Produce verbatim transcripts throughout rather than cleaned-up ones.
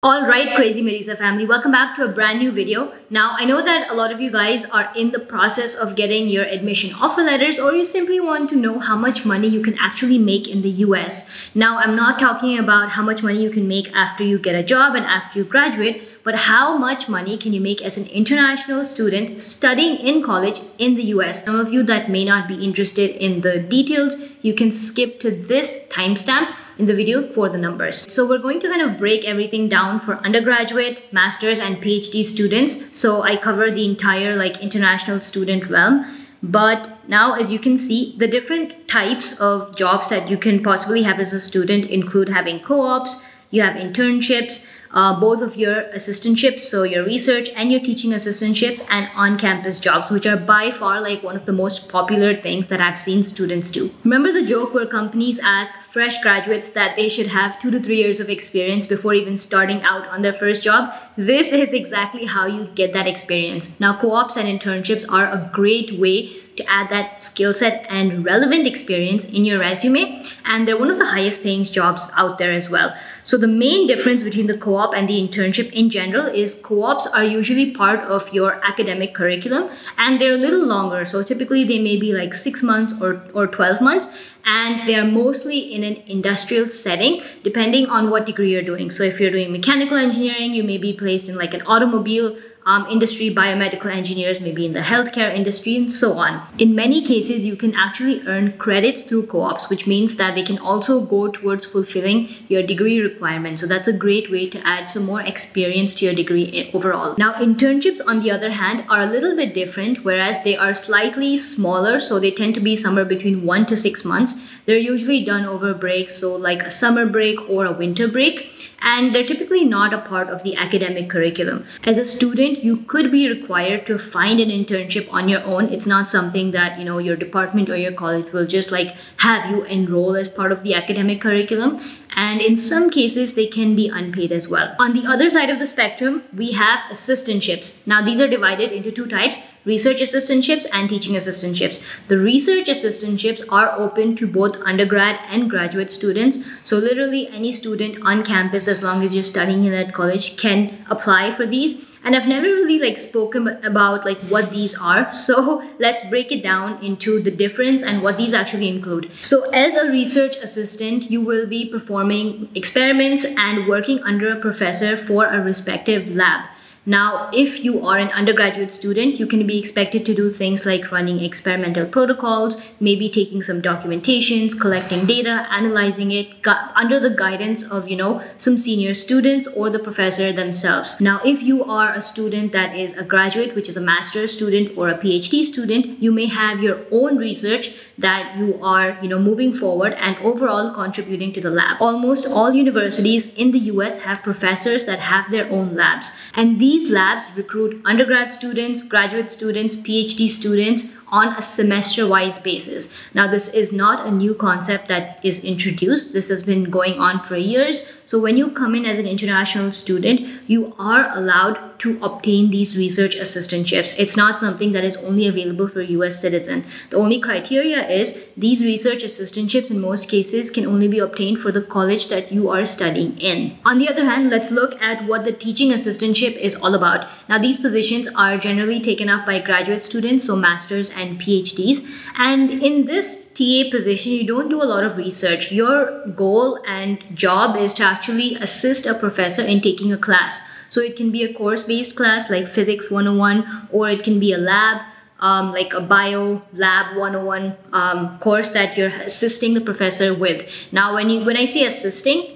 All right, crazy Medusa family, welcome back to a brand new video. Now, I know that a lot of you guys are in the process of getting your admission offer letters, or you simply want to know how much money you can actually make in the U S. Now, I'm not talking about how much money you can make after you get a job and after you graduate, but how much money can you make as an international student studying in college in the U S. Some of you that may not be interested in the details, you can skip to this timestamp in the video for the numbers. So we're going to kind of break everything down for undergraduate, master's and PhD students. So I cover the entire like international student realm. But now, as you can see, the different types of jobs that you can possibly have as a student include having co-ops, you have internships, Uh, both of your assistantships, so your research and your teaching assistantships, and on-campus jobs, which are by far like one of the most popular things that I've seen students do. Remember the joke where companies ask fresh graduates that they should have two to three years of experience before even starting out on their first job? This is exactly how you get that experience. Now, co-ops and internships are a great way to add that skill set and relevant experience in your resume, and they're one of the highest paying jobs out there as well. So the main difference between the co-op Co-op and the internship in general is co-ops are usually part of your academic curriculum, and they're a little longer. So typically they may be like six months or, or twelve months, and they're mostly in an industrial setting depending on what degree you're doing. So if you're doing mechanical engineering, you may be placed in like an automobile Um, industry, biomedical engineers, maybe in the healthcare industry, and so on. In many cases, you can actually earn credits through co-ops, which means that they can also go towards fulfilling your degree requirements. So that's a great way to add some more experience to your degree overall. Now, internships, on the other hand, are a little bit different, whereas they are slightly smaller. So they tend to be somewhere between one to six months. They're usually done over breaks, so like a summer break or a winter break. And they're typically not a part of the academic curriculum. As a student, you could be required to find an internship on your own. It's not something that, you know, your department or your college will just like have you enroll as part of the academic curriculum. And in some cases, they can be unpaid as well. On the other side of the spectrum, we have assistantships. Now, these are divided into two types: research assistantships and teaching assistantships. The research assistantships are open to both undergrad and graduate students. So literally any student on campus, as long as you're studying in that college, can apply for these. And I've never really like spoken about like what these are. So let's break it down into the difference and what these actually include. So as a research assistant, you will be performing experiments and working under a professor for a respective lab. Now, if you are an undergraduate student, you can be expected to do things like running experimental protocols, maybe taking some documentations, collecting data, analyzing it under the guidance of, you know, some senior students or the professor themselves. Now, if you are a student that is a graduate, which is a master's student or a PhD student, you may have your own research that you are, you know, moving forward and overall contributing to the lab. Almost all universities in the U S have professors that have their own labs, and these These labs recruit undergrad students, graduate students, PhD students on a semester-wise basis. Now, this is not a new concept that is introduced. This has been going on for years. So when you come in as an international student, you are allowed to obtain these research assistantships. It's not something that is only available for U S citizen. The only criteria is these research assistantships in most cases can only be obtained for the college that you are studying in. On the other hand, let's look at what the teaching assistantship is all about. Now, these positions are generally taken up by graduate students, so masters and PhDs. And in this T A position, you don't do a lot of research. Your goal and job is to actually assist a professor in taking a class. So it can be a course-based class like Physics one oh one, or it can be a lab, um, like a Bio Lab one oh one um, course that you're assisting the professor with. Now, when you when I say assisting,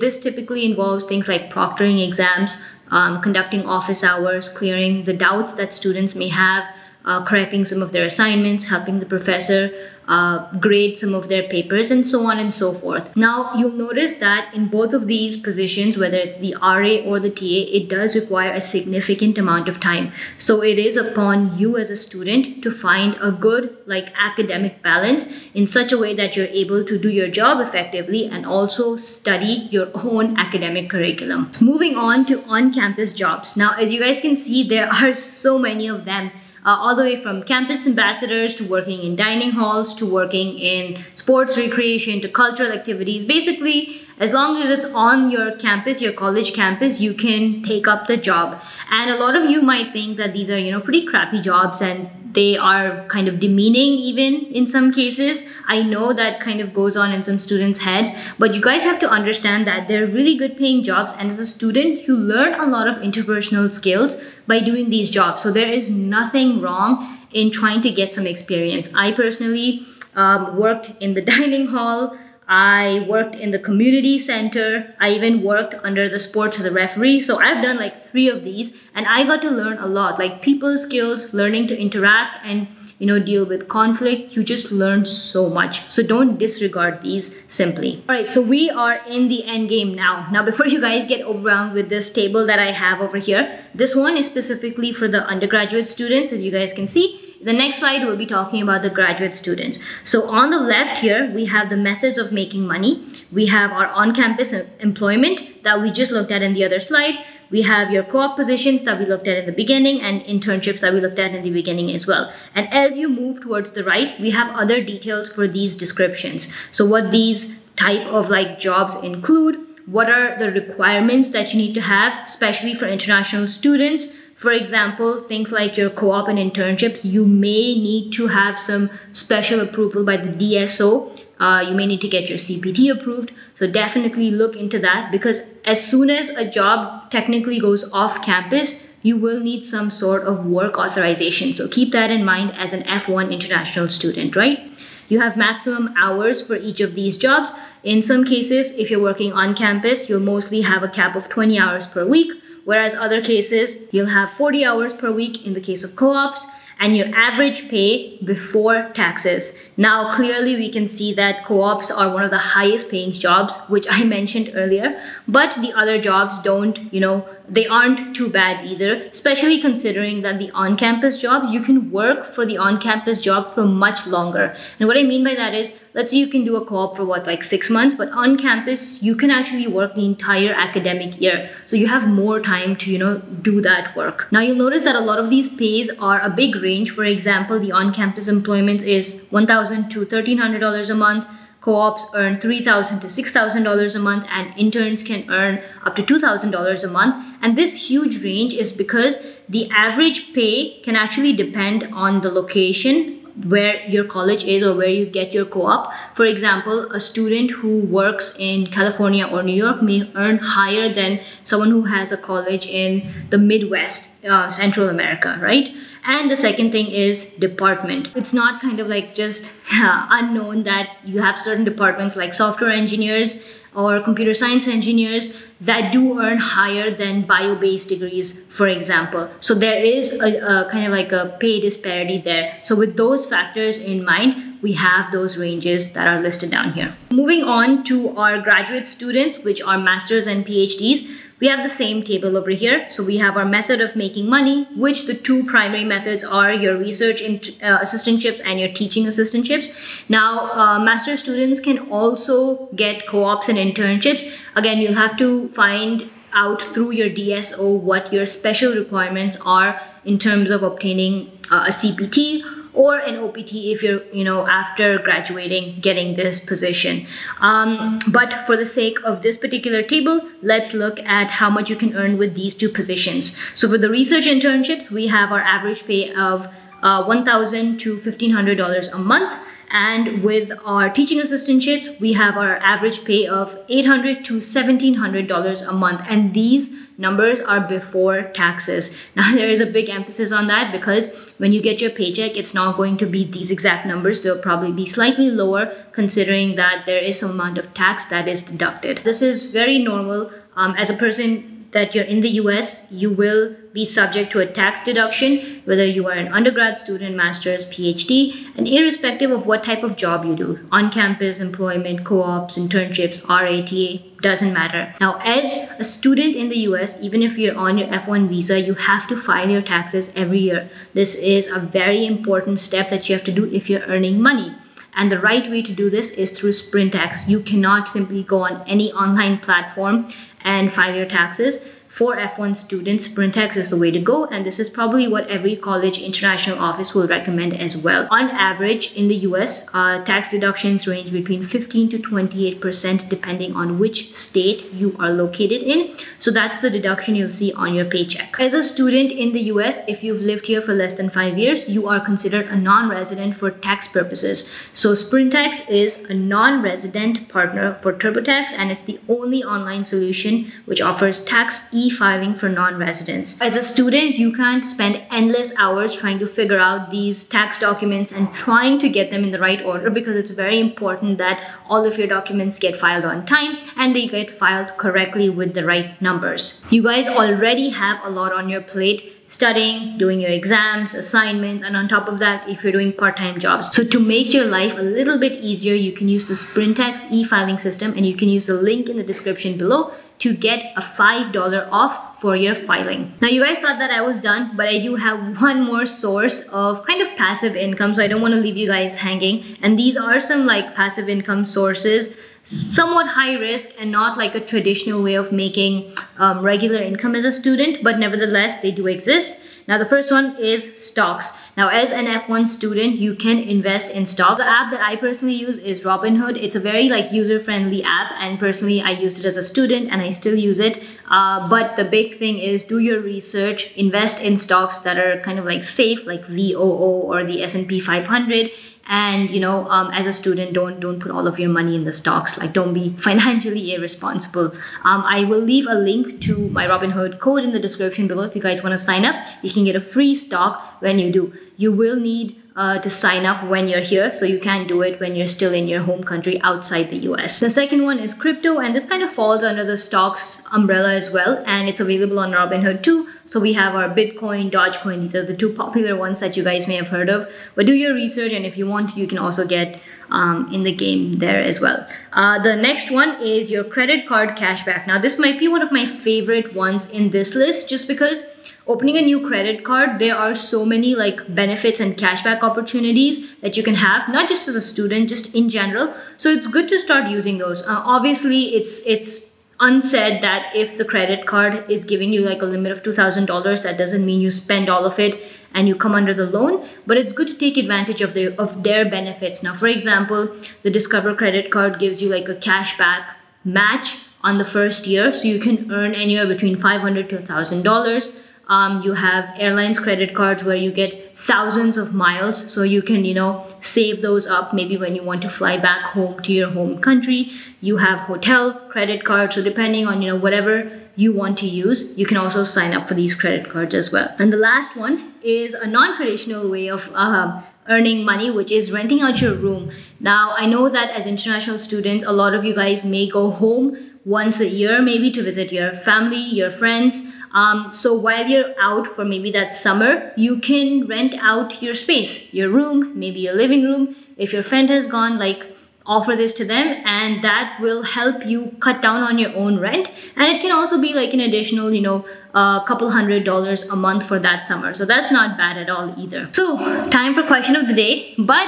this typically involves things like proctoring exams, um, conducting office hours, clearing the doubts that students may have, Uh, correcting some of their assignments, helping the professor uh, grade some of their papers, and so on and so forth. Now, you'll notice that in both of these positions, whether it's the R A or the T A, it does require a significant amount of time. So it is upon you as a student to find a good like academic balance in such a way that you're able to do your job effectively and also study your own academic curriculum. Moving on to on-campus jobs. Now, as you guys can see, there are so many of them. uh, all the way from campus ambassadors to working in dining halls to working in sports recreation to cultural activities. Basically, as long as it's on your campus, your college campus, you can take up the job. And a lot of you might think that these are, you know, pretty crappy jobs and they are kind of demeaning even in some cases. I know that kind of goes on in some students' heads, but you guys have to understand that they're really good paying jobs, and as a student, you learn a lot of interpersonal skills by doing these jobs. So there is nothing wrong in trying to get some experience. I personally um, worked in the dining hall. I worked in the community center. I even worked under the sports of the referee. So I've done like three of these and I got to learn a lot, like people skills, learning to interact and, you know, deal with conflict. You just learn so much. So don't disregard these simply. All right, so we are in the end game now. Now, before you guys get overwhelmed with this table that I have over here, this one is specifically for the undergraduate students, as you guys can see. The next slide will be talking about the graduate students. So on the left here, we have the methods of making money. We have our on-campus employment that we just looked at in the other slide. We have your co-op positions that we looked at in the beginning and internships that we looked at in the beginning as well. And as you move towards the right, we have other details for these descriptions. So what these type of like jobs include, what are the requirements that you need to have, especially for international students. For example, things like your co-op and internships, you may need to have some special approval by the D S O. Uh, you may need to get your C P T approved. So definitely look into that, because as soon as a job technically goes off campus, you will need some sort of work authorization. So keep that in mind as an F one international student, right? You have maximum hours for each of these jobs. In some cases, if you're working on campus, you'll mostly have a cap of twenty hours per week. Whereas other cases, you'll have forty hours per week in the case of co-ops, and your average pay before taxes. Now, clearly we can see that co-ops are one of the highest paying jobs, which I mentioned earlier, but the other jobs don't, you know, they aren't too bad either, especially considering that the on-campus jobs, you can work for the on-campus job for much longer. And what I mean by that is, let's say you can do a co-op for what, like six months, but on campus, you can actually work the entire academic year. So you have more time to, you know, do that work. Now you'll notice that a lot of these pays are a big range. For example, the on-campus employment is one thousand dollars to one thousand three hundred dollars a month. Co-ops earn three thousand dollars to six thousand dollars a month, and interns can earn up to two thousand dollars a month. And this huge range is because the average pay can actually depend on the location where your college is or where you get your co-op. For example, a student who works in California or New York may earn higher than someone who has a college in the Midwest, uh, Central America, right? And the second thing is department. It's not kind of like just uh, unknown that you have certain departments like software engineers or computer science engineers that do earn higher than bio-based degrees, for example. So there is a, a kind of like a pay disparity there. So with those factors in mind, we have those ranges that are listed down here. Moving on to our graduate students, which are masters and PhDs, we have the same table over here. So we have our method of making money, which the two primary methods are your research in, uh, assistantships and your teaching assistantships. Now, uh, master students can also get co-ops and internships. Again, you'll have to find out through your D S O what your special requirements are in terms of obtaining uh, a C P T or an O P T if you're, you know, after graduating, getting this position. Um, but for the sake of this particular table, let's look at how much you can earn with these two positions. So for the research internships, we have our average pay of uh, one thousand dollars to fifteen hundred dollars a month. And with our teaching assistantships, we have our average pay of eight hundred dollars to seventeen hundred dollars a month. And these numbers are before taxes. Now, there is a big emphasis on that because when you get your paycheck, it's not going to be these exact numbers. They'll probably be slightly lower considering that there is some amount of tax that is deducted. This is very normal. Um, as a person that you're in the U S, you will be subject to a tax deduction, whether you are an undergrad student, master's, PhD, and irrespective of what type of job you do, on-campus employment, co-ops, internships, R A T A, doesn't matter. Now, as a student in the U S, even if you're on your F one visa, you have to file your taxes every year. This is a very important step that you have to do if you're earning money. And the right way to do this is through Sprintax. You cannot simply go on any online platform and file your taxes. for F one students, Sprintax is the way to go, and this is probably what every college international office will recommend as well. On average, in the U S, uh, tax deductions range between fifteen to twenty-eight percent depending on which state you are located in. So that's the deduction you'll see on your paycheck. As a student in the U S, if you've lived here for less than five years, you are considered a non-resident for tax purposes. So Sprintax is a non-resident partner for TurboTax, and it's the only online solution which offers tax e-filing for non-residents. As a student, you can't spend endless hours trying to figure out these tax documents and trying to get them in the right order, because it's very important that all of your documents get filed on time and they get filed correctly with the right numbers. You guys already have a lot on your plate, studying, doing your exams, assignments, and on top of that, if you're doing part-time jobs. So to make your life a little bit easier, you can use the Sprintax e-filing system, and you can use the link in the description below to get a five dollar off for your filing. Now, you guys thought that I was done, but I do have one more source of kind of passive income, so I don't want to leave you guys hanging. And these are some like passive income sources, somewhat high risk and not like a traditional way of making um, regular income as a student, but nevertheless, they do exist. Now, the first one is stocks. Now, as an F one student, you can invest in stocks. The app that I personally use is Robinhood. It's a very like user-friendly app, and personally, I used it as a student and I still use it. Uh, but the big thing is do your research, invest in stocks that are kind of like safe, like V O O or the S and P five hundred. And, you know, um, as a student, don't don't put all of your money in the stocks. Like, don't be financially irresponsible. Um, I will leave a link to my Robinhood code in the description below. If you guys want to sign up, you can get a free stock when you do. You will need uh, to sign up when you're here. So you can't do it when you're still in your home country outside the U S. The second one is crypto. And this kind of falls under the stocks umbrella as well. And it's available on Robinhood too. So we have our Bitcoin, Dogecoin. These are the two popular ones that you guys may have heard of. But do your research, and if you want, you can also get um, in the game there as well. Uh, the next one is your credit card cashback. Now, this might be one of my favorite ones in this list, just because opening a new credit card, there are so many like benefits and cashback opportunities that you can have, not just as a student, just in general. So it's good to start using those. Uh, obviously, it's it's. unsaid that if the credit card is giving you like a limit of two thousand dollars, that doesn't mean you spend all of it and you come under the loan, but it's good to take advantage of their, of their benefits. Now, for example, the Discover credit card gives you like a cashback match on the first year, so you can earn anywhere between five hundred to one thousand dollars. Um, you have airlines credit cards where you get thousands of miles, so you can, you know, save those up maybe when you want to fly back home to your home country. You have hotel credit cards, so depending on, you know, whatever you want to use, you can also sign up for these credit cards as well. And the last one is a non-traditional way of uh, earning money, which is renting out your room. Now, I know that as international students, a lot of you guys may go home once a year maybe to visit your family, your friends. Um, so while you're out for maybe that summer, you can rent out your space, your room, maybe your living room. If your friend has gone, like, offer this to them, and that will help you cut down on your own rent. And it can also be like an additional, you know, a uh, couple hundred dollars a month for that summer. So that's not bad at all either. So time for question of the day, but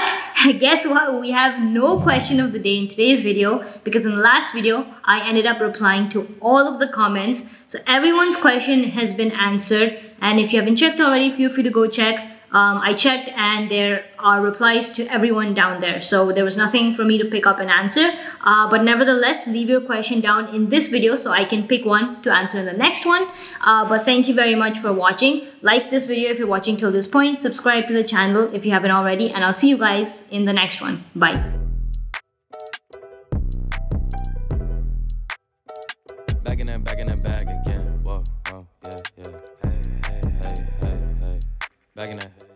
guess what? We have no question of the day in today's video, because in the last video, I ended up replying to all of the comments. So everyone's question has been answered. And if you haven't checked already, feel free to go check. Um, I checked, and there are replies to everyone down there. So there was nothing for me to pick up and answer. Uh, but nevertheless, leave your question down in this video so I can pick one to answer in the next one. Uh, but thank you very much for watching. Like this video if you're watching till this point. Subscribe to the channel if you haven't already. And I'll see you guys in the next one. Bye. Back in that, back in that bag again. Whoa, oh, yeah, yeah. Hey, hey, hey, hey, hey. Back in that.